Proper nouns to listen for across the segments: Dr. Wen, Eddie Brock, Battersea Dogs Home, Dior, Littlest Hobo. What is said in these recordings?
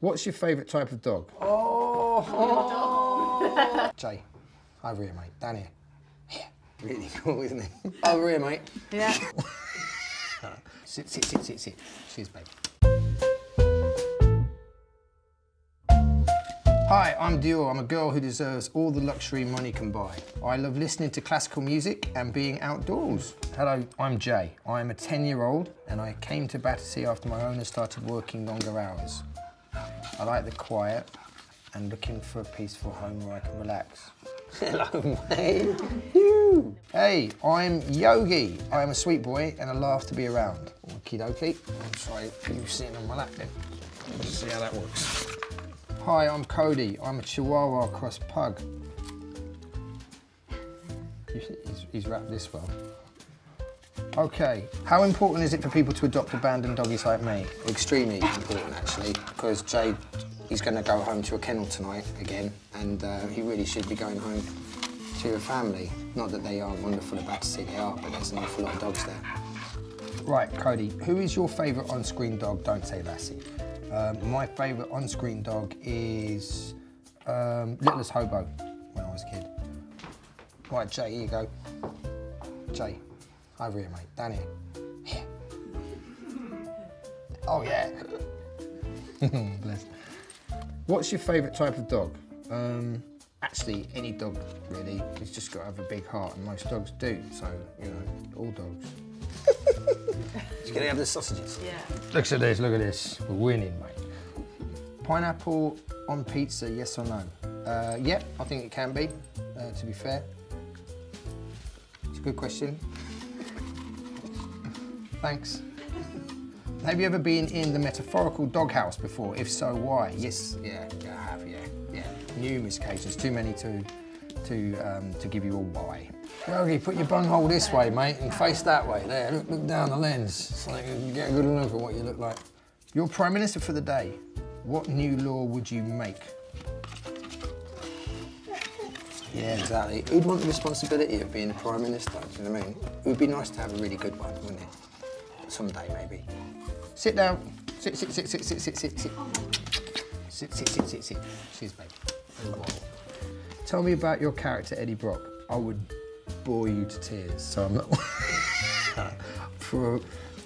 What's your favourite type of dog? Oh. Jay, over here, mate. Down here. Yeah. Really cool, isn't it? Over here, mate. Yeah. Sit. Cheers, babe. Hi, I'm Dior. I'm a girl who deserves all the luxury money can buy. I love listening to classical music and being outdoors. Hello, I'm Jay. I'm a 10-year-old and I came to Battersea after my owner started working longer hours. I like the quiet and looking for a peaceful home where I can relax. Hello, mate. You. Hey, I'm Yogi. I am a sweet boy and a laugh to be around. Okie dokie. I'll try you sitting on my lap then. Let's see how that works. Hi, I'm Cody. I'm a Chihuahua cross pug. He's wrapped this well. Okay, how important is it for people to adopt abandoned doggies like me? Extremely important, actually, because Jay, he's going to go home to a kennel tonight again, and he really should be going home to a family. Not that they aren't wonderful at Battersea, they are, but there's an awful lot of dogs there. Right, Cody, who is your favourite on-screen dog? Don't say Lassie. My favourite on-screen dog is Littlest Hobo when I was a kid. Right, Jay, here you go. Jay, over here, mate. Down here. Yeah. Oh, yeah. Bless. What's your favourite type of dog? Actually, any dog, really. It's just got to have a big heart, and most dogs do, so, you know, all dogs. Can I have the sausages? Yeah. Look at this. We're winning, mate. Pineapple on pizza, yes or no? Yeah, I think it can be, to be fair. It's a good question. Thanks. Have you ever been in the metaphorical doghouse before? If so, why? Yes, yeah, I have, yeah. Numerous occasions, too many to give you a why. Well, you put your bunghole this way, mate, and face that way. There, look down the lens. So you get a good look at what you look like. You're Prime Minister for the day. What new law would you make? Yeah, exactly. Who'd want the responsibility of being a Prime Minister, do you know what I mean? It would be nice to have a really good one, wouldn't it? Someday, maybe. Sit down. Sit. Sit. Cheers, babe. Oh, wow. Tell me about your character, Eddie Brock. I would bore you to tears, so I'm not...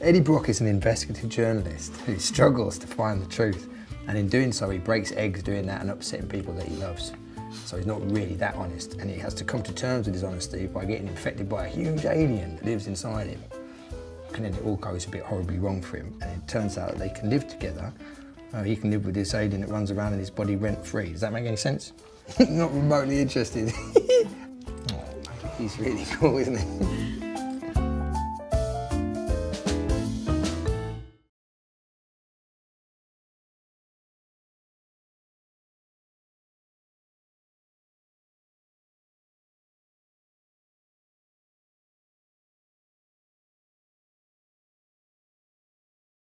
Eddie Brock is an investigative journalist who struggles to find the truth, and in doing so he breaks eggs doing that and upsetting people that he loves. So he's not really that honest, and he has to come to terms with his honesty by getting infected by a huge alien that lives inside him. And then it all goes a bit horribly wrong for him, and it turns out that they can live together. He can live with this alien that runs around in his body rent-free. Does that make any sense? Not remotely interested. He's really cool, isn't he?